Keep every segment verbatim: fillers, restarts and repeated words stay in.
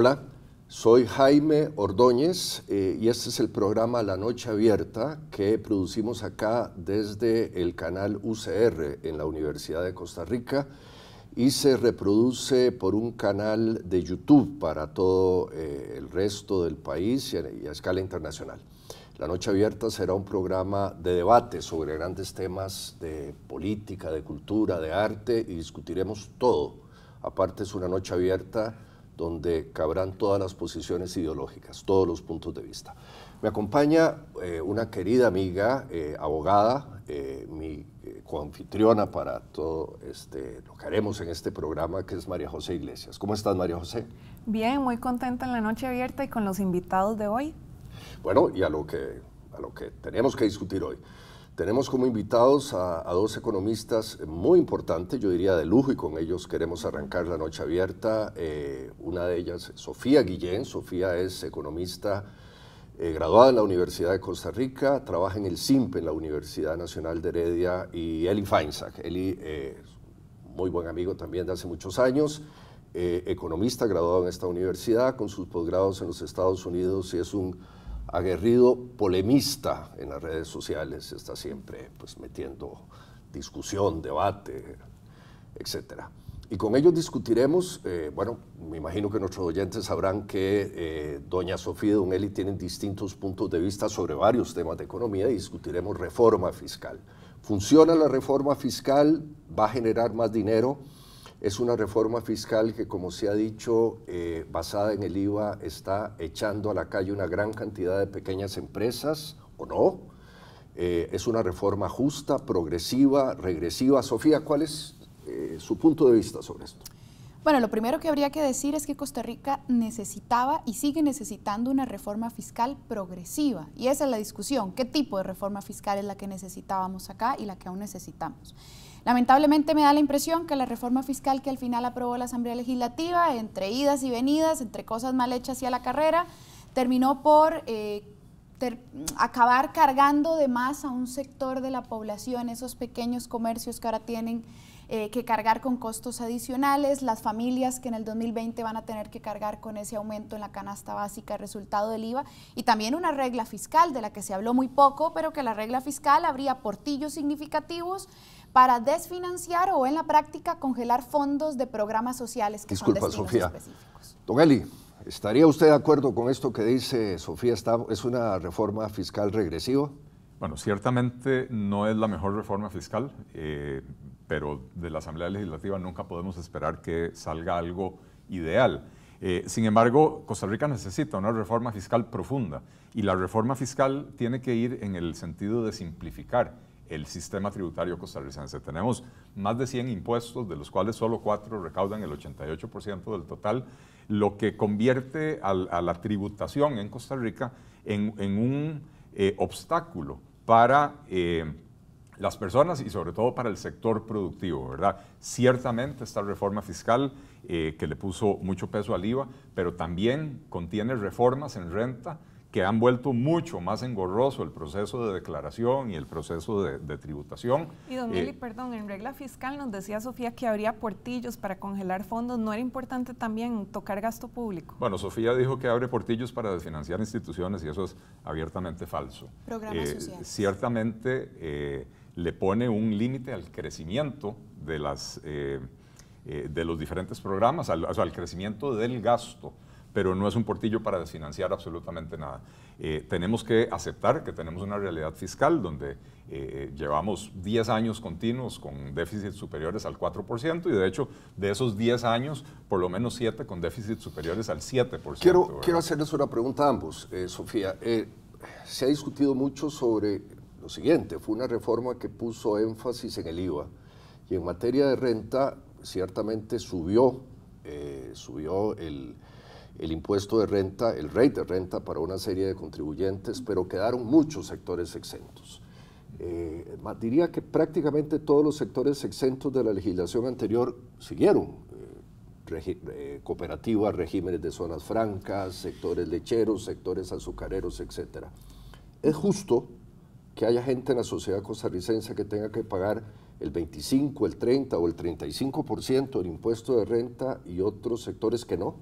Hola, soy Jaime Ordóñez eh, y este es el programa La Noche Abierta que producimos acá desde el canal U C R en la Universidad de Costa Rica y se reproduce por un canal de YouTube para todo eh, el resto del país y a, y a escala internacional. La Noche Abierta será un programa de debate sobre grandes temas de política, de cultura, de arte y discutiremos todo. Aparte es una noche abierta donde cabrán todas las posiciones ideológicas, todos los puntos de vista. Me acompaña eh, una querida amiga, eh, abogada, eh, mi eh, coanfitriona para todo este, lo que haremos en este programa, que es María José Iglesias. ¿Cómo estás, María José? Bien, muy contenta en la noche abierta y con los invitados de hoy. Bueno, y a lo que, a lo que tenemos que discutir hoy. Tenemos como invitados a, a dos economistas muy importantes, yo diría de lujo, y con ellos queremos arrancar la noche abierta. Eh, una de ellas es Sofía Guillén. Sofía es economista eh, graduada en la Universidad de Costa Rica, trabaja en el C I M P, en la Universidad Nacional de Heredia, y Eli Feinzaig. Eli es eh, muy buen amigo también de hace muchos años, eh, economista graduado en esta universidad, con sus posgrados en los Estados Unidos, y es un aguerrido polemista en las redes sociales, está siempre pues, metiendo discusión, debate, etcétera. Y con ellos discutiremos, eh, bueno, me imagino que nuestros oyentes sabrán que eh, doña Sofía y don Eli tienen distintos puntos de vista sobre varios temas de economía y discutiremos reforma fiscal. ¿Funciona la reforma fiscal? ¿Va a generar más dinero? Es una reforma fiscal que, como se ha dicho, eh, basada en el I V A, está echando a la calle una gran cantidad de pequeñas empresas, ¿o no? Eh, es una reforma justa, progresiva, regresiva. Sofía, ¿cuál es eh, su punto de vista sobre esto? Bueno, lo primero que habría que decir es que Costa Rica necesitaba y sigue necesitando una reforma fiscal progresiva. Y esa es la discusión, ¿qué tipo de reforma fiscal es la que necesitábamos acá y la que aún necesitamos? Lamentablemente me da la impresión que la reforma fiscal que al final aprobó la Asamblea Legislativa, entre idas y venidas, entre cosas mal hechas y a la carrera, terminó por eh, ter acabar cargando de más a un sector de la población, esos pequeños comercios que ahora tienen eh, que cargar con costos adicionales, las familias que en el dos mil veinte van a tener que cargar con ese aumento en la canasta básica resultado del I V A, y también una regla fiscal de la que se habló muy poco, pero que la regla fiscal abría portillos significativos para desfinanciar o en la práctica congelar fondos de programas sociales que Disculpa, son destinos Sofía. específicos. Don Eli, ¿estaría usted de acuerdo con esto que dice Sofía? Está, ¿Es una reforma fiscal regresiva? Bueno, ciertamente no es la mejor reforma fiscal, eh, pero de la Asamblea Legislativa nunca podemos esperar que salga algo ideal. Eh, sin embargo, Costa Rica necesita una reforma fiscal profunda y la reforma fiscal tiene que ir en el sentido de simplificar el sistema tributario costarricense. Tenemos más de cien impuestos, de los cuales solo cuatro recaudan el ochenta y ocho por ciento del total, lo que convierte a, a la tributación en Costa Rica en, en un eh, obstáculo para eh, las personas y sobre todo para el sector productivo, ¿verdad? Ciertamente esta reforma fiscal eh, que le puso mucho peso al I V A, pero también contiene reformas en renta que han vuelto mucho más engorroso el proceso de declaración y el proceso de, de tributación. Y don Eli, eh, perdón, en regla fiscal nos decía Sofía que habría portillos para congelar fondos, ¿no era importante también tocar gasto público? Bueno, Sofía dijo que abre portillos para desfinanciar instituciones y eso es abiertamente falso. Programas eh, sociales. Ciertamente eh, le pone un límite al crecimiento de, las, eh, eh, de los diferentes programas, al, o sea, al crecimiento del gasto, pero no es un portillo para desfinanciar absolutamente nada. Eh, tenemos que aceptar que tenemos una realidad fiscal donde eh, llevamos diez años continuos con déficits superiores al cuatro por ciento y de hecho de esos diez años por lo menos siete con déficits superiores al siete por ciento. Quiero, quiero hacerles una pregunta a ambos, eh, Sofía. Eh, se ha discutido mucho sobre lo siguiente, fue una reforma que puso énfasis en el I V A y en materia de renta ciertamente subió, eh, subió el... el impuesto de renta, el rate de renta para una serie de contribuyentes, pero quedaron muchos sectores exentos. Eh, diría que prácticamente todos los sectores exentos de la legislación anterior siguieron. Eh, regi eh, cooperativas, regímenes de zonas francas, sectores lecheros, sectores azucareros, etcétera. ¿Es justo que haya gente en la sociedad costarricense que tenga que pagar el veinticinco, el treinta o el treinta y cinco por ciento del impuesto de renta y otros sectores que no?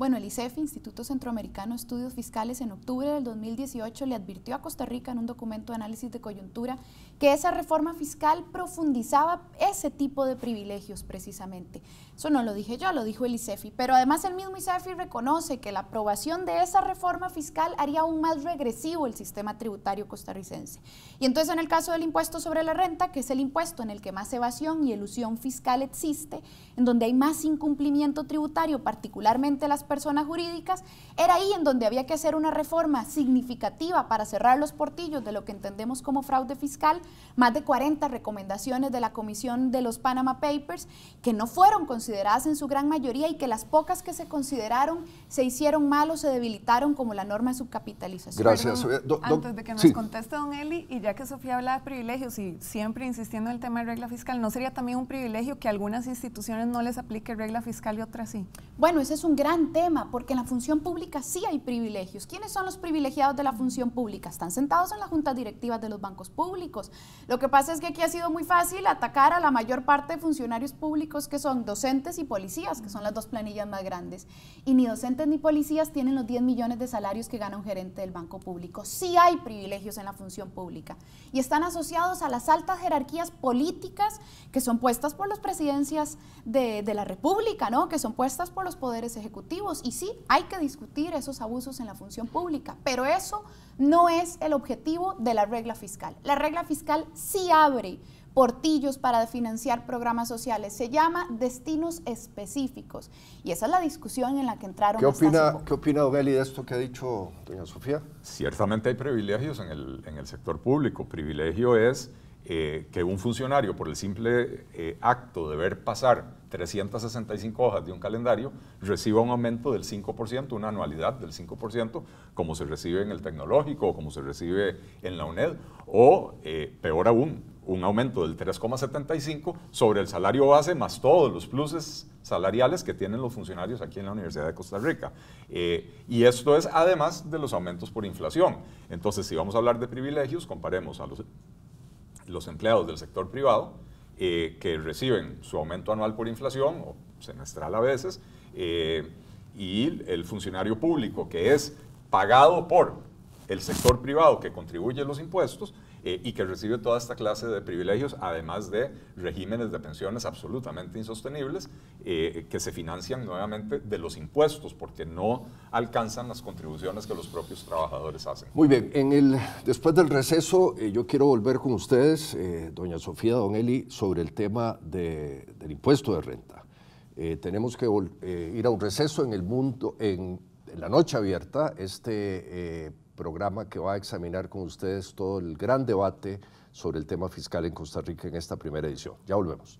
Bueno, el I C E F, Instituto Centroamericano de Estudios Fiscales, en octubre del dos mil dieciocho le advirtió a Costa Rica en un documento de análisis de coyuntura que esa reforma fiscal profundizaba ese tipo de privilegios precisamente. Eso no lo dije yo, lo dijo el I C E F I, pero además el mismo I C E F I reconoce que la aprobación de esa reforma fiscal haría aún más regresivo el sistema tributario costarricense. Y entonces en el caso del impuesto sobre la renta, que es el impuesto en el que más evasión y elusión fiscal existe, en donde hay más incumplimiento tributario, particularmente las personas jurídicas, era ahí en donde había que hacer una reforma significativa para cerrar los portillos de lo que entendemos como fraude fiscal. Más de cuarenta recomendaciones de la Comisión de los Panama Papers que no fueron consideradas en su gran mayoría, y que las pocas que se consideraron se hicieron mal o se debilitaron, como la norma de subcapitalización. Gracias. Perdón, do, do, antes de que nos sí. conteste don Eli, y ya que Sofía habla de privilegios y siempre insistiendo en el tema de regla fiscal, ¿no sería también un privilegio que algunas instituciones no les aplique regla fiscal y otras sí? Bueno, ese es un gran tema. Porque en la función pública sí hay privilegios. ¿Quiénes son los privilegiados de la función pública? Están sentados en las juntas directivas de los bancos públicos. Lo que pasa es que aquí ha sido muy fácil atacar a la mayor parte de funcionarios públicos, que son docentes y policías, que son las dos planillas más grandes. Y ni docentes ni policías tienen los diez millones de salarios que gana un gerente del banco público. Sí hay privilegios en la función pública. Y están asociados a las altas jerarquías políticas que son puestas por las presidencias de, de la República, ¿no? Que son puestas por los poderes ejecutivos. Y sí, hay que discutir esos abusos en la función pública, pero eso no es el objetivo de la regla fiscal. La regla fiscal sí abre portillos para financiar programas sociales, se llama destinos específicos, y esa es la discusión en la que entraron. ¿Qué opina, ¿qué opina don Eli de esto que ha dicho doña Sofía? Ciertamente hay privilegios en el, en el sector público. Privilegio es eh, que un funcionario, por el simple eh, acto de ver pasar trescientas sesenta y cinco hojas de un calendario, reciba un aumento del cinco por ciento, una anualidad del cinco por ciento, como se recibe en el tecnológico o como se recibe en la U N E D, o eh, peor aún, un aumento del tres coma setenta y cinco por ciento sobre el salario base más todos los pluses salariales que tienen los funcionarios aquí en la Universidad de Costa Rica. Eh, y esto es además de los aumentos por inflación. Entonces, si vamos a hablar de privilegios, comparemos a los, los empleados del sector privado, Eh, que reciben su aumento anual por inflación, o semestral a veces, eh, y el funcionario público que es pagado por el sector privado que contribuye los impuestos eh, y que recibe toda esta clase de privilegios, además de regímenes de pensiones absolutamente insostenibles eh, que se financian nuevamente de los impuestos porque no alcanzan las contribuciones que los propios trabajadores hacen. Muy bien, en el, después del receso eh, yo quiero volver con ustedes, eh, doña Sofía, don Eli, sobre el tema de, del impuesto de renta. Eh, tenemos que eh, ir a un receso en el mundo, en, en La Noche Abierta, este eh, programa que va a examinar con ustedes todo el gran debate sobre el tema fiscal en Costa Rica en esta primera edición. Ya volvemos.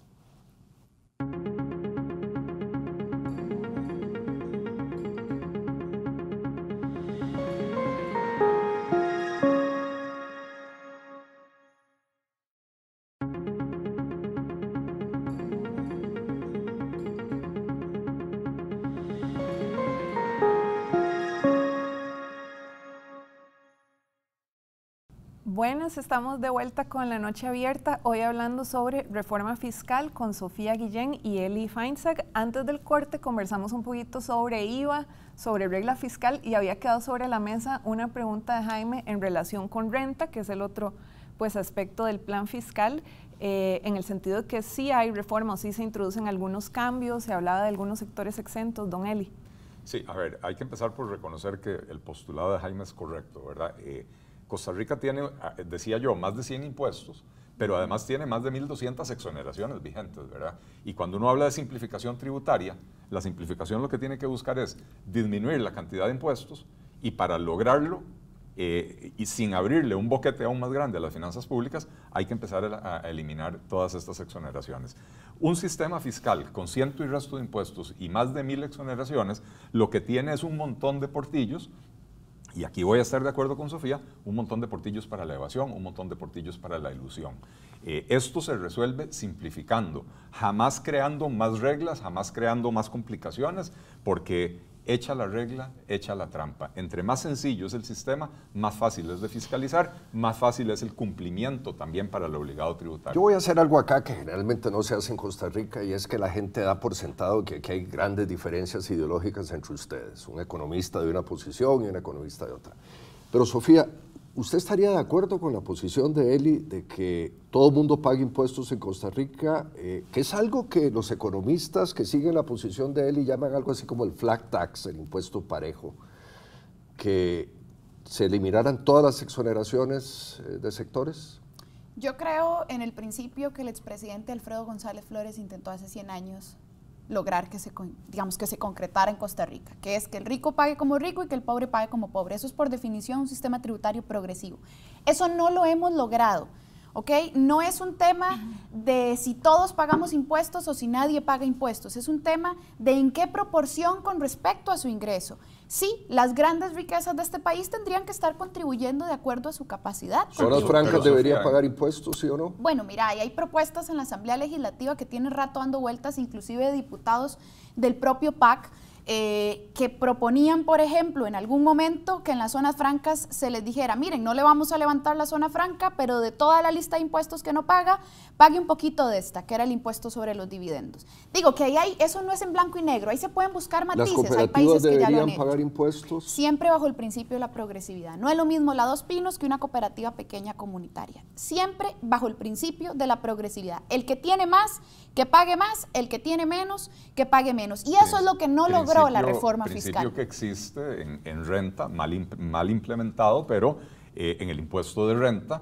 Buenas, estamos de vuelta con La Noche Abierta, hoy hablando sobre reforma fiscal con Sofía Guillén y Eli Feinzaig. Antes del corte conversamos un poquito sobre I V A, sobre regla fiscal, y había quedado sobre la mesa una pregunta de Jaime en relación con renta, que es el otro pues, aspecto del plan fiscal, eh, en el sentido de que sí hay reformas, sí se introducen algunos cambios, se hablaba de algunos sectores exentos. Don Eli. Sí, a ver, hay que empezar por reconocer que el postulado de Jaime es correcto, ¿verdad? Eh, Costa Rica tiene, decía yo, más de cien impuestos, pero además tiene más de mil doscientas exoneraciones vigentes, ¿verdad? Y cuando uno habla de simplificación tributaria, la simplificación lo que tiene que buscar es disminuir la cantidad de impuestos, y para lograrlo, eh, y sin abrirle un boquete aún más grande a las finanzas públicas, hay que empezar a, a eliminar todas estas exoneraciones. Un sistema fiscal con ciento y resto de impuestos y más de mil exoneraciones, lo que tiene es un montón de portillos. Y aquí voy a estar de acuerdo con Sofía, un montón de portillos para la evasión, un montón de portillos para la ilusión. Eh, esto se resuelve simplificando, jamás creando más reglas, jamás creando más complicaciones, porque hecha la regla, hecha la trampa. Entre más sencillo es el sistema, más fácil es de fiscalizar, más fácil es el cumplimiento también para el obligado tributario. Yo voy a hacer algo acá que generalmente no se hace en Costa Rica, y es que la gente da por sentado que aquí hay grandes diferencias ideológicas entre ustedes. Un economista de una posición y un economista de otra. Pero Sofía, ¿usted estaría de acuerdo con la posición de Eli de que todo el mundo pague impuestos en Costa Rica, eh, que es algo que los economistas que siguen la posición de Eli llaman algo así como el flat tax, el impuesto parejo, que se eliminaran todas las exoneraciones eh, de sectores? Yo creo en el principio que el expresidente Alfredo González Flores intentó hace cien años lograr que se, digamos, que se concretara en Costa Rica, que es que el rico pague como rico y que el pobre pague como pobre. Eso es por definición un sistema tributario progresivo. Eso no lo hemos logrado, ¿ok? No es un tema de si todos pagamos impuestos o si nadie paga impuestos, es un tema de en qué proporción con respecto a su ingreso. Sí, las grandes riquezas de este país tendrían que estar contribuyendo de acuerdo a su capacidad. ¿Zonas francas deberían pagar impuestos, sí o no? Bueno, mira, ahí hay propuestas en la Asamblea Legislativa que tienen rato dando vueltas, inclusive de diputados del propio P A C, eh, que proponían, por ejemplo, en algún momento que en las zonas francas se les dijera, miren, no le vamos a levantar la zona franca, pero de toda la lista de impuestos que no paga, pague un poquito de esta, que era el impuesto sobre los dividendos. Digo que ahí hay, eso no es en blanco y negro, ahí se pueden buscar matices. Las cooperativas hay países deberían que ya lo han hecho. Pagar impuestos. Siempre bajo el principio de la progresividad. No es lo mismo la Dos Pinos que una cooperativa pequeña comunitaria. Siempre bajo el principio de la progresividad. El que tiene más, que pague más, el que tiene menos, que pague menos. Y eso es lo que no principio, logró la reforma fiscal. El principio que existe en, en renta, mal, imp, mal implementado, pero eh, en el impuesto de renta,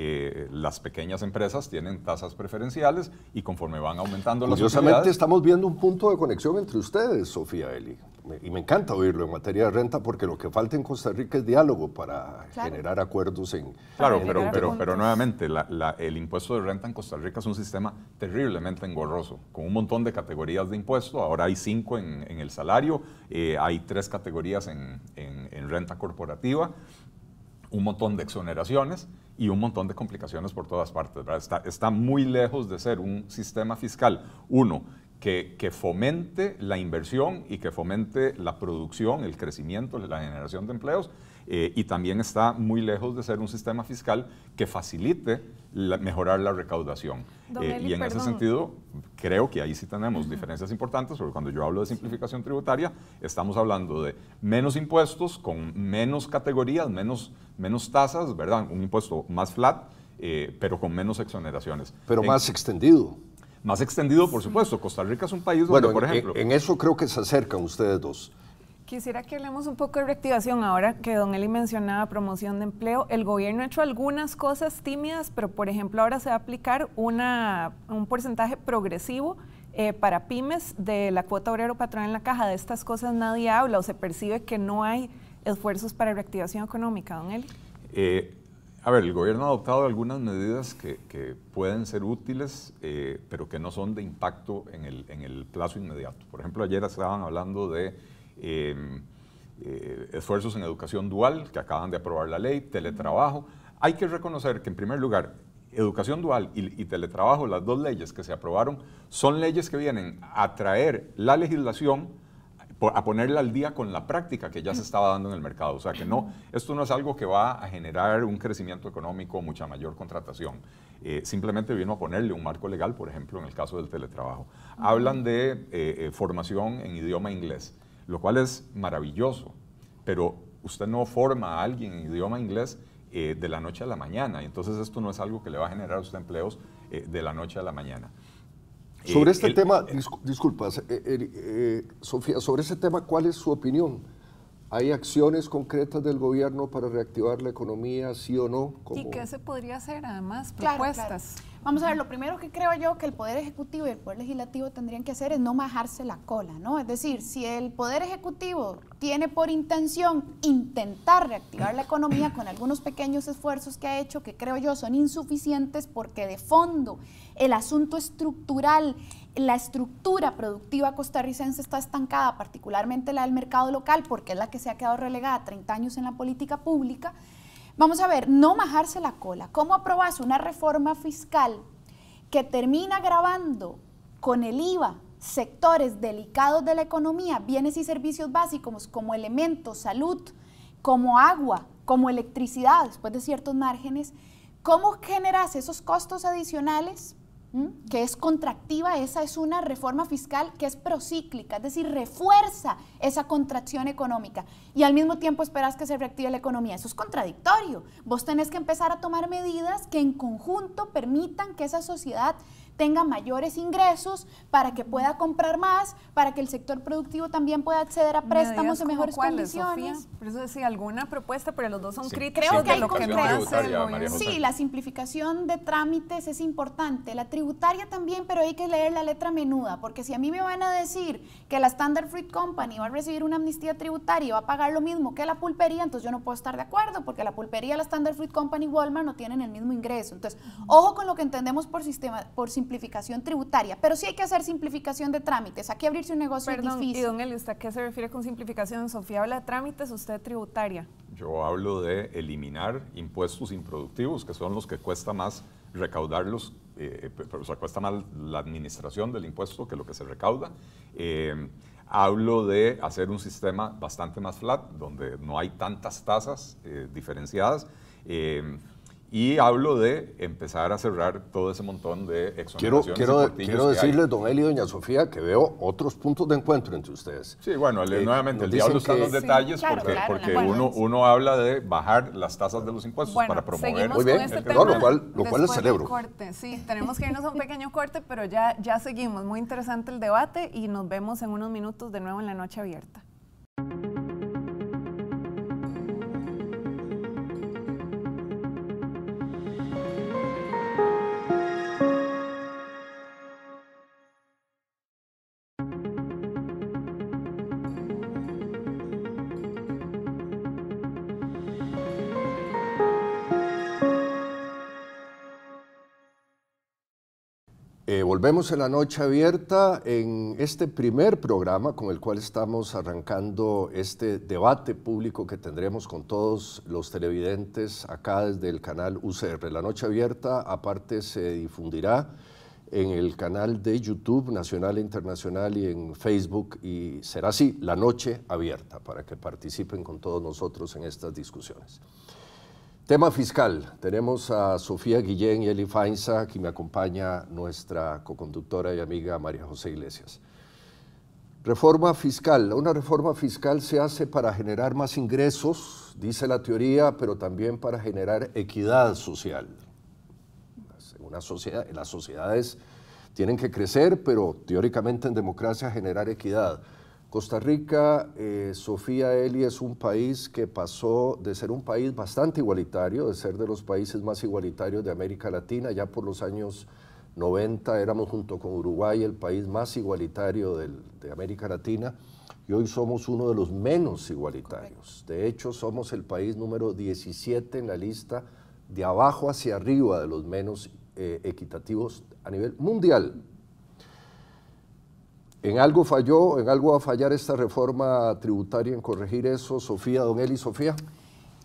Eh, las pequeñas empresas tienen tasas preferenciales y conforme van aumentando las sociedades... Curiosamente estamos viendo un punto de conexión entre ustedes, Sofía, Eli, me, y me encanta oírlo en materia de renta porque lo que falta en Costa Rica es diálogo para claro. generar acuerdos en... Claro, en pero, pero, pero, pero nuevamente, la, la, el impuesto de renta en Costa Rica es un sistema terriblemente engorroso, con un montón de categorías de impuesto, ahora hay cinco en, en el salario, eh, hay tres categorías en, en, en renta corporativa, un montón de exoneraciones y un montón de complicaciones por todas partes, ¿verdad? Está, está muy lejos de ser un sistema fiscal, uno, que, que fomente la inversión y que fomente la producción, el crecimiento, la generación de empleos, eh, y también está muy lejos de ser un sistema fiscal que facilite la, mejorar la recaudación. Eh, y en perdón. ese sentido, creo que ahí sí tenemos uh-huh. diferencias importantes, porque cuando yo hablo de simplificación tributaria, estamos hablando de menos impuestos, con menos categorías, menos... menos tasas, ¿verdad? Un impuesto más flat, eh, pero con menos exoneraciones. Pero en, más extendido. Más extendido, por supuesto. Costa Rica es un país donde, bueno, por ejemplo... En, en eso creo que se acercan ustedes dos. Quisiera que hablemos un poco de reactivación. Ahora que don Eli mencionaba promoción de empleo, el gobierno ha hecho algunas cosas tímidas, pero por ejemplo ahora se va a aplicar una, un porcentaje progresivo Eh, para pymes de la cuota obrero patronal en la caja. De estas cosas nadie habla o se percibe que no hay esfuerzos para reactivación económica, don Eli. Eh, a ver, el gobierno ha adoptado algunas medidas que, que pueden ser útiles, eh, pero que no son de impacto en el, en el plazo inmediato. Por ejemplo, ayer estaban hablando de eh, eh, esfuerzos en educación dual, que acaban de aprobar la ley, teletrabajo. Hay que reconocer que, en primer lugar, educación dual y, y teletrabajo, las dos leyes que se aprobaron, son leyes que vienen a traer la legislación, a ponerla al día con la práctica que ya se estaba dando en el mercado. O sea que no, esto no es algo que va a generar un crecimiento económico, mucha mayor contratación. Eh, simplemente vino a ponerle un marco legal, por ejemplo, en el caso del teletrabajo. Hablan de eh, eh, formación en idioma inglés, lo cual es maravilloso, pero usted no forma a alguien en idioma inglés Eh, de la noche a la mañana, y entonces esto no es algo que le va a generar a usted empleos eh, de la noche a la mañana. Eh, sobre este el, tema, eh, discul disculpas, eh, eh, eh, Sofía, sobre ese tema, ¿cuál es su opinión? ¿Hay acciones concretas del gobierno para reactivar la economía, sí o no? ¿Cómo? ¿Y qué se podría hacer? Además, propuestas. Claro, claro. Vamos a ver, lo primero que creo yo que el Poder Ejecutivo y el Poder Legislativo tendrían que hacer es no majarse la cola, ¿no? Es decir, si el Poder Ejecutivo tiene por intención intentar reactivar la economía con algunos pequeños esfuerzos que ha hecho, que creo yo son insuficientes porque de fondo el asunto estructural, la estructura productiva costarricense está estancada, particularmente la del mercado local, porque es la que se ha quedado relegada treinta años en la política pública. Vamos a ver, no majarse la cola. ¿Cómo aprobas una reforma fiscal que termina gravando con el IVA sectores delicados de la economía, bienes y servicios básicos como elementos, salud, como agua, como electricidad, después de ciertos márgenes, ¿cómo generas esos costos adicionales? ¿Mm? Que es contractiva, esa es una reforma fiscal que es procíclica, es decir, refuerza esa contracción económica y al mismo tiempo esperas que se reactive la economía. Eso es contradictorio. Vos tenés que empezar a tomar medidas que en conjunto permitan que esa sociedad tenga mayores ingresos para que pueda comprar más, para que el sector productivo también pueda acceder a préstamos en mejores condiciones. Sofía, por eso decía, alguna propuesta, pero los dos son sí, críticos. Creo que hay concretos. Sí, la simplificación de trámites es importante, la tributaria también, pero hay que leer la letra menuda, porque si a mí me van a decir que la Standard Fruit Company va a recibir una amnistía tributaria y va a pagar lo mismo que la pulpería, entonces yo no puedo estar de acuerdo, porque la pulpería, la Standard Fruit Company y Walmart no tienen el mismo ingreso. Entonces, ojo con lo que entendemos por sistema, por simplificación tributaria, pero sí hay que hacer simplificación de trámites, aquí abrirse un negocio Perdón, es difícil. Y don Eli, ¿usted a qué se refiere con simplificación? Sofía habla de trámites, usted tributaria. Yo hablo de eliminar impuestos improductivos, que son los que cuesta más recaudarlos, eh, pero, o sea, cuesta más la administración del impuesto que lo que se recauda. Eh, hablo de hacer un sistema bastante más flat, donde no hay tantas tasas eh, diferenciadas. Eh, Y hablo de empezar a cerrar todo ese montón de exoneraciones. Quiero, quiero, quiero decirles, don Eli y doña Sofía, que veo otros puntos de encuentro entre ustedes. Sí, bueno, eh, nuevamente, el diablo está en los detalles, sí, claro, porque, claro, porque uno, uno habla de bajar las tasas de los impuestos bueno, para promover. Muy bien, este no, lo cual, lo cual es celebro. Corte. Sí, tenemos que irnos a un pequeño corte, pero ya, ya seguimos. Muy interesante el debate y nos vemos en unos minutos de nuevo en La Noche Abierta. Eh, volvemos en La Noche Abierta en este primer programa con el cual estamos arrancando este debate público que tendremos con todos los televidentes acá desde el canal U C R. La Noche Abierta aparte se difundirá en el canal de YouTube nacional e internacional y en Facebook, y será así, La Noche Abierta, para que participen con todos nosotros en estas discusiones. Tema fiscal, tenemos a Sofía Guillén y Eli Feinzaig, que me acompaña nuestra coconductora y amiga María José Iglesias. Reforma fiscal, una reforma fiscal se hace para generar más ingresos, dice la teoría, pero también para generar equidad social. Una sociedad, las sociedades tienen que crecer, pero teóricamente en democracia generar equidad. Costa Rica, eh, Sofía, Eli, es un país que pasó de ser un país bastante igualitario, de ser de los países más igualitarios de América Latina. Ya por los años noventa éramos junto con Uruguay el país más igualitario del, de América Latina, y hoy somos uno de los menos igualitarios. De hecho, somos el país número diecisiete en la lista de abajo hacia arriba de los menos eh, equitativos a nivel mundial. En algo falló, en algo va a fallar esta reforma tributaria en corregir eso, Sofía, don Eli, Sofía.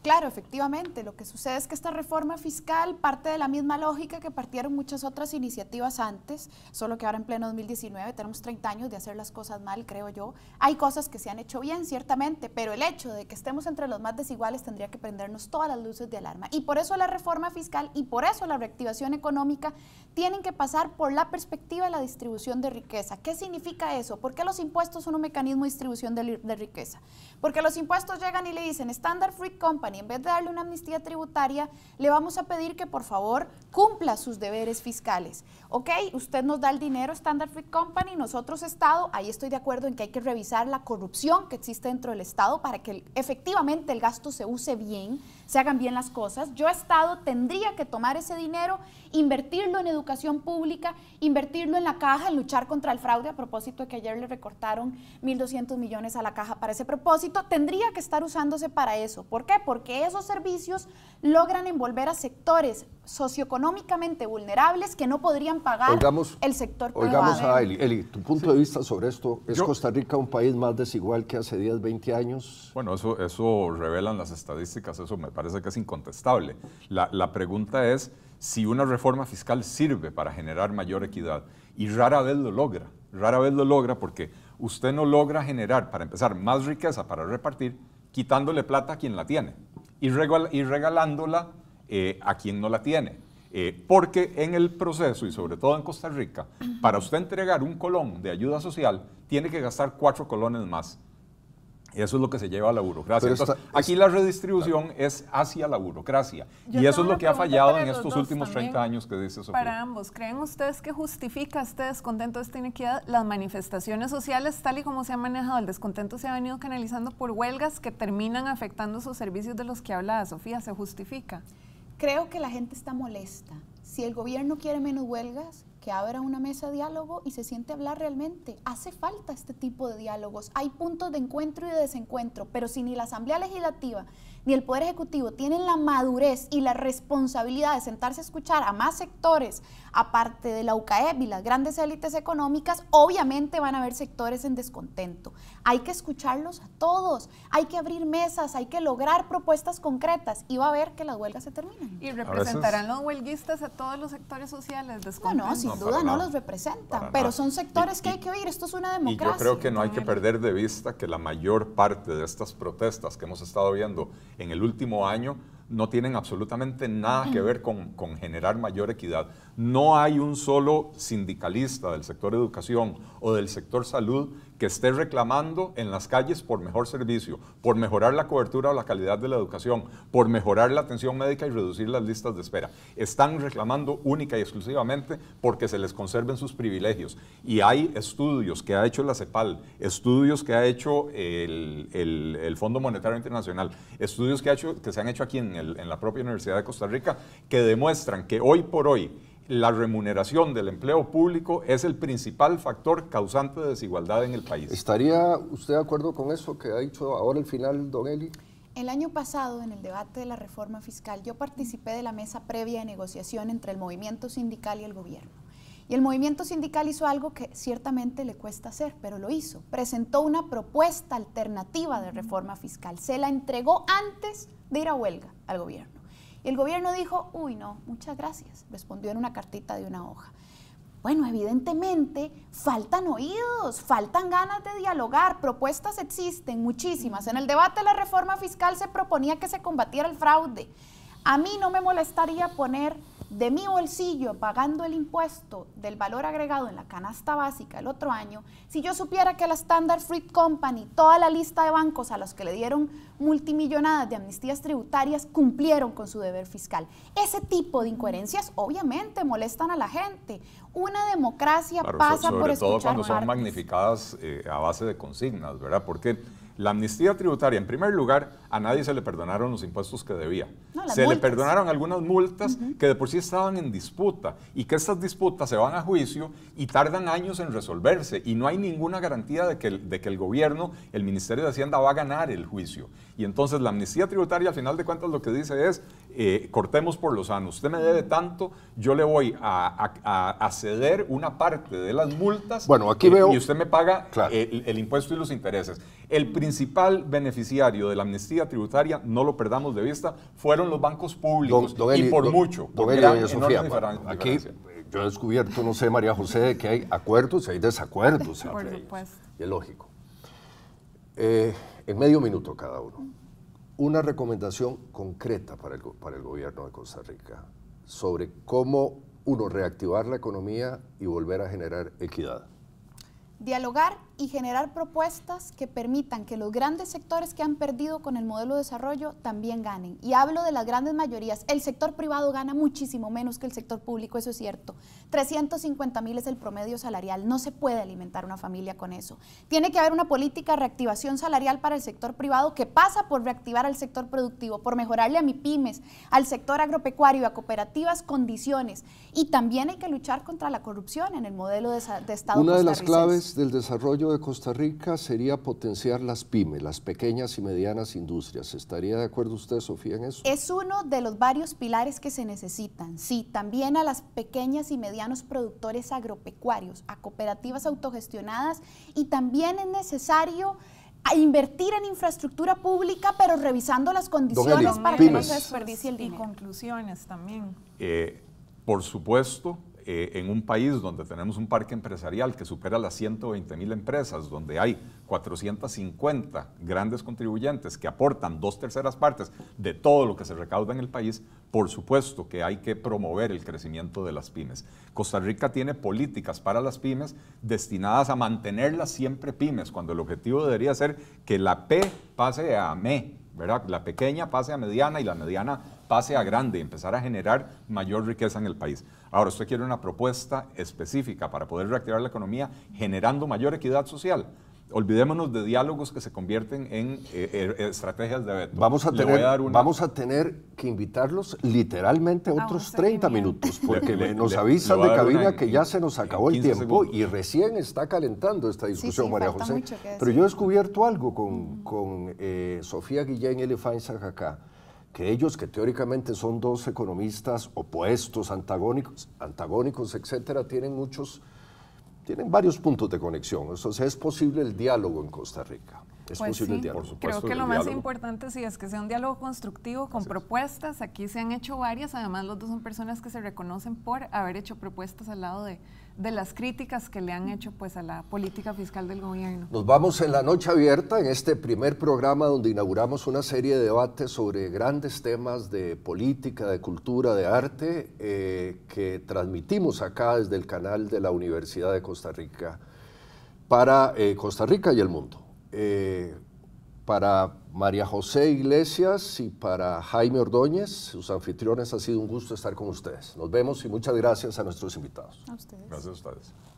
Claro, efectivamente, lo que sucede es que esta reforma fiscal parte de la misma lógica que partieron muchas otras iniciativas antes, solo que ahora en pleno dos mil diecinueve tenemos treinta años de hacer las cosas mal, creo yo. Hay cosas que se han hecho bien, ciertamente, pero el hecho de que estemos entre los más desiguales tendría que prendernos todas las luces de alarma. Y por eso la reforma fiscal y por eso la reactivación económica tienen que pasar por la perspectiva de la distribución de riqueza. ¿Qué significa eso? ¿Por qué los impuestos son un mecanismo de distribución de, de riqueza? Porque los impuestos llegan y le dicen Standard Fruit Company, en vez de darle una amnistía tributaria, le vamos a pedir que por favor cumpla sus deberes fiscales. Ok, usted nos da el dinero, Standard Fruit Company, nosotros Estado, ahí estoy de acuerdo en que hay que revisar la corrupción que existe dentro del Estado para que efectivamente el gasto se use bien, se hagan bien las cosas. Yo Estado tendría que tomar ese dinero, invertirlo en educación pública, invertirlo en la caja, en luchar contra el fraude, a propósito de que ayer le recortaron mil doscientos millones a la caja para ese propósito, tendría que estar usándose para eso. ¿Por qué? Porque que esos servicios logran envolver a sectores socioeconómicamente vulnerables que no podrían pagar oigamos, el sector privado. Oigamos a Eli. Eli, tu punto sí. de vista sobre esto, ¿es Yo, Costa Rica un país más desigual que hace diez, veinte años? Bueno, eso, eso revelan las estadísticas, eso me parece que es incontestable. La, la pregunta es si una reforma fiscal sirve para generar mayor equidad, y rara vez lo logra. rara vez lo logra porque usted no logra generar, para empezar, más riqueza para repartir, quitándole plata a quien la tiene y, regal, y regalándola eh, a quien no la tiene. Eh, porque en el proceso, y sobre todo en Costa Rica, para usted entregar un colón de ayuda social, tiene que gastar cuatro colones más. Eso es lo que se lleva a la burocracia. Entonces, está, aquí es, la redistribución claro. es hacia la burocracia. Yo y eso es lo que ha fallado en estos últimos también, treinta años que dice Sofía. Para ambos, ¿creen ustedes que justifica este descontento, esta inequidad? Las manifestaciones sociales, tal y como se ha manejado, el descontento se ha venido canalizando por huelgas que terminan afectando esos servicios de los que hablaba Sofía. ¿Se justifica? Creo que la gente está molesta. Si el gobierno quiere menos huelgas, que abra una mesa de diálogo y se siente a hablar realmente. Hace falta este tipo de diálogos. Hay puntos de encuentro y de desencuentro, pero si ni la Asamblea Legislativa ni el Poder Ejecutivo tienen la madurez y la responsabilidad de sentarse a escuchar a más sectores, aparte de la U C A E B y las grandes élites económicas, obviamente van a haber sectores en descontento. Hay que escucharlos a todos, hay que abrir mesas, hay que lograr propuestas concretas y va a ver que las huelgas se terminan. ¿Y representarán los huelguistas a todos los sectores sociales descontentos? No, no, sin no, duda no nada. los representan, pero son sectores y, que hay que oír, esto es una democracia. Y yo creo que no hay que perder de vista que la mayor parte de estas protestas que hemos estado viendo en el último año no tienen absolutamente nada que ver con, con generar mayor equidad. No hay un solo sindicalista del sector educación o del sector salud que esté reclamando en las calles por mejor servicio, por mejorar la cobertura o la calidad de la educación, por mejorar la atención médica y reducir las listas de espera. Están reclamando única y exclusivamente porque se les conserven sus privilegios. Y hay estudios que ha hecho la Cepal, estudios que ha hecho el, el, el Fondo Monetario Internacional, estudios que, ha hecho, que se han hecho aquí en, el, en la propia Universidad de Costa Rica, que demuestran que hoy por hoy la remuneración del empleo público es el principal factor causante de desigualdad en el país. ¿Estaría usted de acuerdo con eso que ha dicho ahora al final, don Eli? El año pasado, en el debate de la reforma fiscal, yo participé de la mesa previa de negociación entre el movimiento sindical y el gobierno. Y el movimiento sindical hizo algo que ciertamente le cuesta hacer, pero lo hizo. Presentó una propuesta alternativa de reforma fiscal. Se la entregó antes de ir a huelga al gobierno. Y el gobierno dijo, uy, no, muchas gracias, respondió en una cartita de una hoja. Bueno, evidentemente faltan oídos, faltan ganas de dialogar, propuestas existen, muchísimas. En el debate de la reforma fiscal se proponía que se combatiera el fraude. A mí no me molestaría poner de mi bolsillo, pagando el impuesto del valor agregado en la canasta básica el otro año, si yo supiera que la Standard Fruit Company, toda la lista de bancos a los que le dieron multimillonadas de amnistías tributarias, cumplieron con su deber fiscal. Ese tipo de incoherencias obviamente molestan a la gente. Una democracia claro, pasa por escuchar. Sobre todo cuando son magnificadas eh, a base de consignas, ¿verdad? Porque la amnistía tributaria, en primer lugar, a nadie se le perdonaron los impuestos que debía. No, se multas. le perdonaron algunas multas uh-huh. que de por sí estaban en disputa y que estas disputas se van a juicio y tardan años en resolverse y no hay ninguna garantía de que, el, de que el gobierno, el Ministerio de Hacienda va a ganar el juicio. Y entonces la amnistía tributaria al final de cuentas lo que dice es eh, cortemos por lo sano, usted me debe tanto, yo le voy a, a, a ceder una parte de las multas bueno, aquí eh, veo, y usted me paga claro. el, el impuesto y los intereses. El principal beneficiario de la amnistía tributaria, no lo perdamos de vista, fueron los bancos públicos don, don Eli, y por don, mucho. Don Eli, gran, Sofía, diferencia. Aquí yo he descubierto, no sé, María José, que hay acuerdos y hay desacuerdos entre ellos. Y es lógico. Eh, en medio minuto cada uno, una recomendación concreta para el, para el gobierno de Costa Rica sobre cómo, uno, reactivar la economía y volver a generar equidad. Dialogar y generar propuestas que permitan que los grandes sectores que han perdido con el modelo de desarrollo también ganen. Y hablo de las grandes mayorías. El sector privado gana muchísimo menos que el sector público, eso es cierto. trescientos cincuenta mil es el promedio salarial. No se puede alimentar una familia con eso. Tiene que haber una política de reactivación salarial para el sector privado que pasa por reactivar al sector productivo, por mejorarle a MIPYMES, al sector agropecuario, a cooperativas, condiciones. Y también hay que luchar contra la corrupción en el modelo de, de Estado costarricense. Una de las claves del desarrollo de Costa Rica sería potenciar las pymes, las pequeñas y medianas industrias. ¿Estaría de acuerdo usted, Sofía, en eso? Es uno de los varios pilares que se necesitan. Sí, también a las pequeñas y medianos productores agropecuarios, a cooperativas autogestionadas y también es necesario a invertir en infraestructura pública, pero revisando las condiciones para que no se desperdicie el dinero. Y conclusiones también. Eh, por supuesto. eh, en un país donde tenemos un parque empresarial que supera las ciento veinte mil empresas, donde hay cuatrocientos cincuenta grandes contribuyentes que aportan dos terceras partes de todo lo que se recauda en el país, por supuesto que hay que promover el crecimiento de las pymes. Costa Rica tiene políticas para las pymes destinadas a mantenerlas siempre pymes, cuando el objetivo debería ser que la P pase a ME, ¿verdad? La pequeña pase a mediana y la mediana pase a grande y empezar a generar mayor riqueza en el país. Ahora, usted quiere una propuesta específica para poder reactivar la economía generando mayor equidad social. Olvidémonos de diálogos que se convierten en eh, eh, estrategias de veto. Vamos a, tener, a una... vamos a tener que invitarlos literalmente a otros ah, treinta minutos, porque le, nos le, avisan le, de cabina en, que ya en, se nos acabó el tiempo segundos. Y recién está calentando esta discusión, sí, sí, María José. Pero yo he descubierto algo con, mm. con eh, Sofía Guillén y Eli Feinzaig acá, que ellos, que teóricamente son dos economistas opuestos, antagónicos, antagónicos, etcétera, tienen muchos... Tienen varios puntos de conexión, entonces es posible el diálogo en Costa Rica. Es pues posible sí, el diálogo. Por supuesto, creo que lo diálogo. más importante sí es que sea un diálogo constructivo con Así propuestas. Es. Aquí se han hecho varias, además los dos son personas que se reconocen por haber hecho propuestas al lado de, de las críticas que le han hecho pues, a la política fiscal del gobierno. Nos vamos en La Noche Abierta, en este primer programa donde inauguramos una serie de debates sobre grandes temas de política, de cultura, de arte, eh, que transmitimos acá desde el canal de la Universidad de Costa Rica para eh, Costa Rica y el mundo. Eh, para María José Iglesias y para Jaime Ordóñez, sus anfitriones, ha sido un gusto estar con ustedes. Nos vemos y muchas gracias a nuestros invitados. A ustedes. Gracias a ustedes.